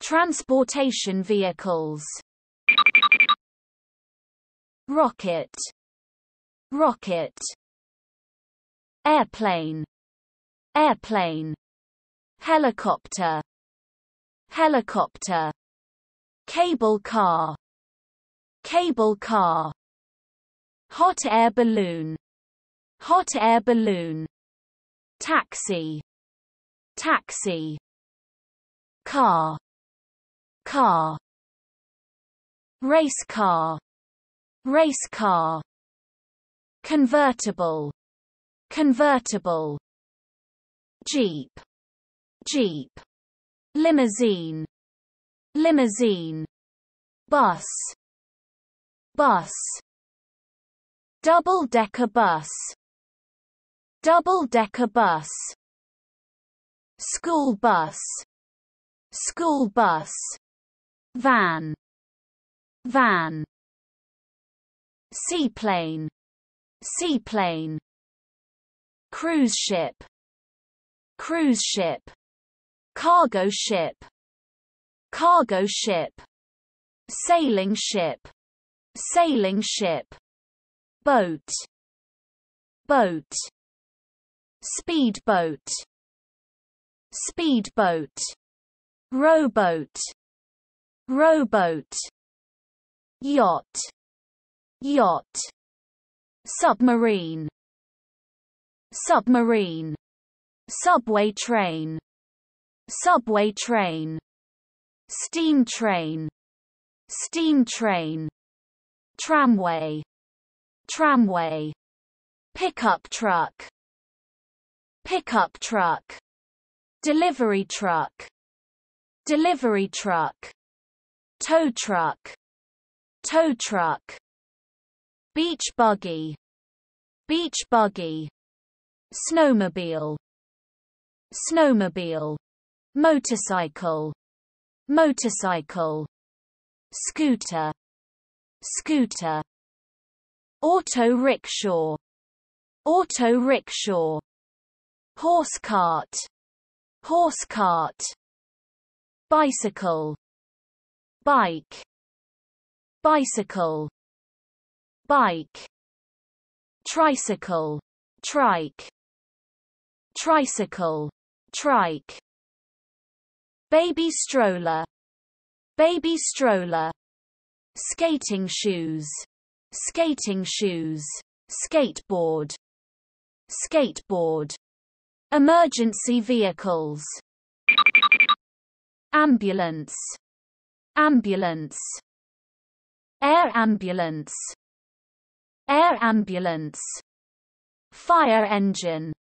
Transportation vehicles. Rocket, rocket. Airplane, airplane. Helicopter, helicopter. Cable car, cable car. Hot air balloon, hot air balloon. Taxi, taxi. Car, car. Race car, race car. Convertible, convertible. Jeep, jeep. Limousine, limousine. Bus, bus. Double-decker bus, double-decker bus. School bus, school bus. Van, van. Seaplane, seaplane. Cruise ship, cruise ship. Cargo ship, cargo ship. Sailing ship, sailing ship. Boat, boat. Speedboat, speedboat. Rowboat, rowboat. Yacht, yacht. Submarine, submarine. Subway train, subway train. Steam train, steam train. Tramway, tramway. Pickup truck, pickup truck. Delivery truck, delivery truck. Tow truck, tow truck. Beach buggy, beach buggy. Snowmobile, snowmobile. Motorcycle, motorcycle. Scooter, scooter. Auto rickshaw, auto rickshaw. Horse cart, horse cart. Bicycle, bike, bicycle. Bike. Tricycle, trike, tricycle, trike. Baby stroller, baby stroller. Skating shoes, skating shoes. Skateboard, skateboard. Emergency vehicles. Ambulance, ambulance. Air ambulance, air ambulance. Fire engine,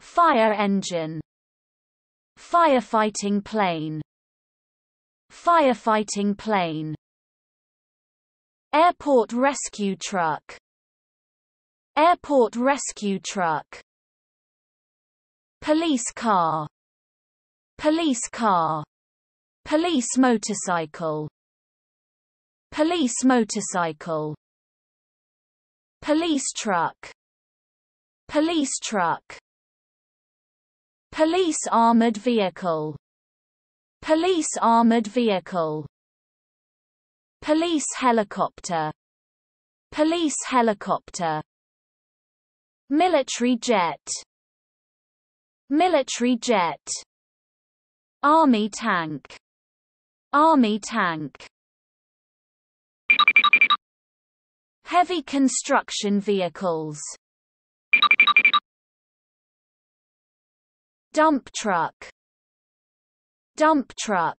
fire engine. Firefighting plane, firefighting plane. Airport rescue truck, airport rescue truck. Police car, police car. Police motorcycle, police motorcycle. Police truck, police truck. Police armored vehicle, police armored vehicle. Police helicopter, police helicopter. Military jet, military jet. Army tank, army tank. Heavy construction vehicles. Dump truck, dump truck.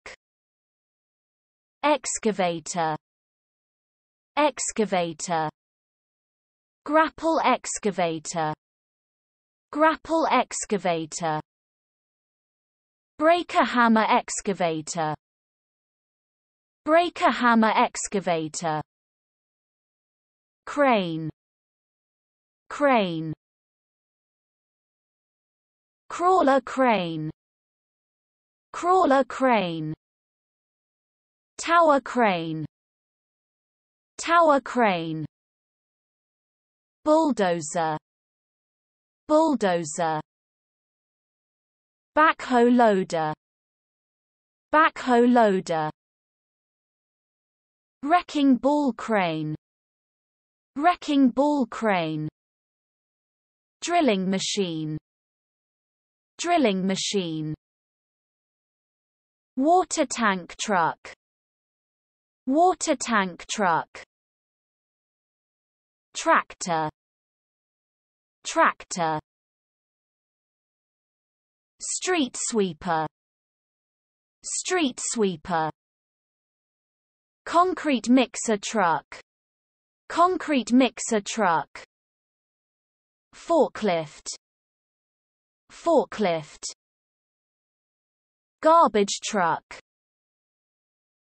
Excavator, excavator. Grapple excavator, grapple excavator. Breaker hammer excavator, breaker hammer excavator. Crane, crane. Crawler crane, crawler crane. Tower crane, tower crane. Bulldozer, bulldozer. Backhoe loader, Backhoe loader. Wrecking ball crane. Wrecking ball crane. Drilling machine. Drilling machine. Water tank truck. Water tank truck. Tractor. Tractor. Street sweeper. Street sweeper. Concrete mixer truck. Concrete mixer truck. Forklift. Forklift. Garbage truck.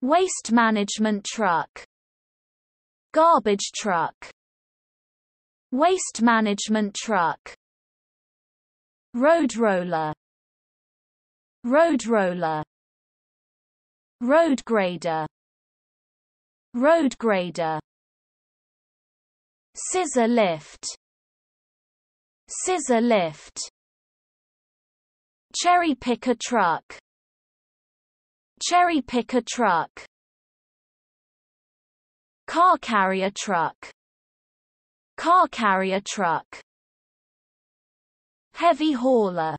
Waste management truck. Garbage truck. Waste management truck. Road roller. Road roller. Road grader. Road grader. Scissor lift. Scissor lift. Cherry picker truck. Cherry picker truck. Car carrier truck. Car carrier truck. Heavy hauler.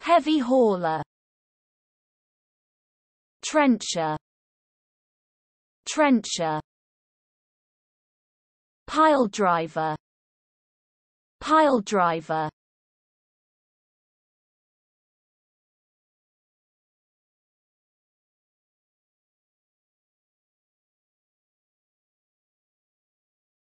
Heavy hauler. Trencher. Trencher. Pile driver. Pile driver.